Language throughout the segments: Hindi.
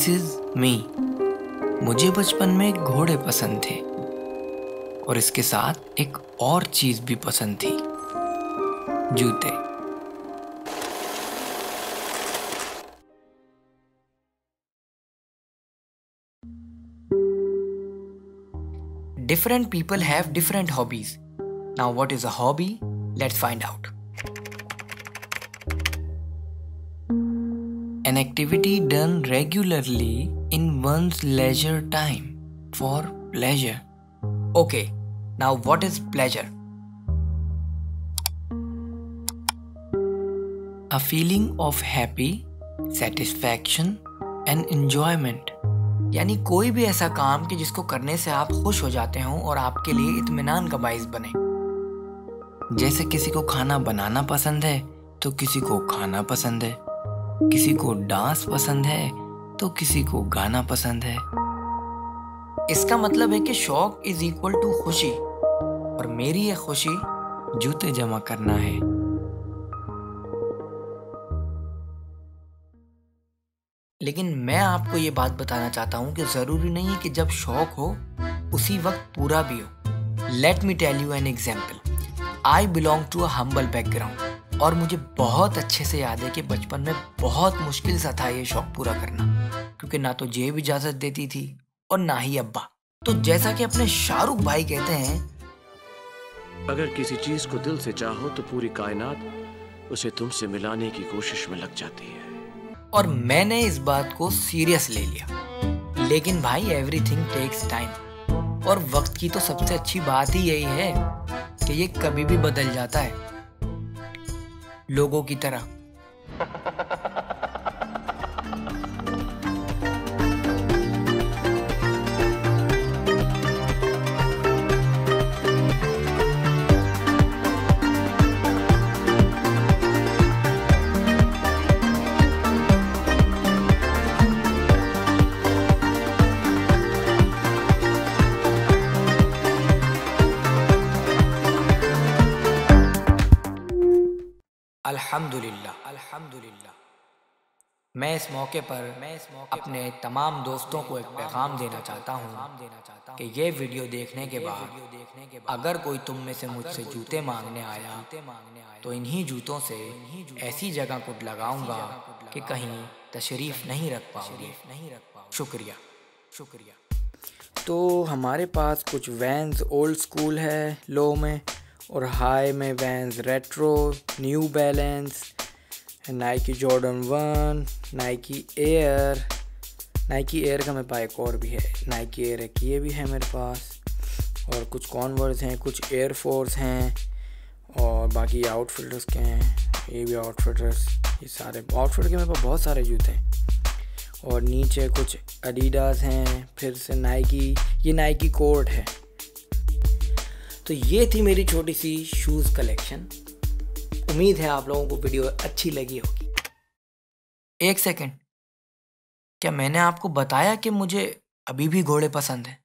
This is me. मुझे बचपन में घोड़े पसंद थे और इसके साथ एक और चीज भी पसंद थी, जूते। Different people have different hobbies. Now what is a hobby? Let's find out. An activity done regularly in one's leisure time for pleasure. Okay, now what is pleasure? A feeling of happy, satisfaction and enjoyment. यानी कोई भी ऐसा काम कि जिसको करने से आप खुश हो जाते हो और आपके लिए इत्मीनान का बाइस बने। जैसे किसी को खाना बनाना पसंद है तो किसी को खाना पसंद है, किसी को डांस पसंद है तो किसी को गाना पसंद है। इसका मतलब है कि शौक इज इक्वल टू खुशी और मेरी ये खुशी जूते जमा करना है। लेकिन मैं आपको ये बात बताना चाहता हूँ कि ज़रूरी नहीं है कि जब शौक हो उसी वक्त पूरा भी हो। Let me tell you an example. I belong to a humble background और मुझे बहुत अच्छे से याद है कि बचपन में बहुत मुश्किल सा था ये शौक पूरा करना, क्योंकि ना तो जेब इजाज़त देती थी और ना ही अब्बा। तो जैसा कि अपने शाहरुख भाई कहते हैं, अगर किसी चीज़ को दिल से चाहो तो पूरी कायनात उसे तुमसे मिलाने की कोशिश में लग जाती है। और मैंने इस बात को सीरियस ले लिया। लेकिन भाई एवरीथिंग टेक्स टाइम और वक्त की तो सबसे अच्छी बात ही यही है कि ये कभी भी बदल जाता है, लोगों की तरह। अल्हम्दुलिल्लाह। मैं इस मौके पर अपने तमाम दोस्तों को एक पैगाम देना चाहता हूँ कि ये वीडियो देखने के बाद अगर कोई तुम में से मुझसे जूते मांगने आया तो इन्हीं जूतों से ऐसी जगह को लगाऊंगा कि कहीं तशरीफ नहीं रख पाओगे। शुक्रिया। तो हमारे पास कुछ वैन्स ओल्ड स्कूल है लो में, और हाई में Vans retro, new balance, Nike Jordan 1, Nike Air का मेरे पास एक और भी है, नाइकी एयर एक ये भी है मेरे पास, और कुछ कॉन्वर्स हैं, कुछ एयर फोर्स हैं, और बाकी आउटफिटर्स के हैं, ये भी आउटफिटर्स। ये सारे आउटफिट के मेरे पास बहुत सारे जूते हैं। और नीचे कुछ एडिडास हैं, फिर से नाइकी, ये नाइकी कोड है। तो ये थी मेरी छोटी सी शूज़ कलेक्शन। उम्मीद है आप लोगों को वीडियो अच्छी लगी होगी। एक सेकेंड, क्या मैंने आपको बताया कि मुझे अभी भी घोड़े पसंद हैं?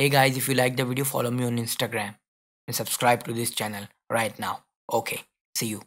Hey guys, if you liked the video, follow me on Instagram and subscribe to this channel right now. Okay, see you.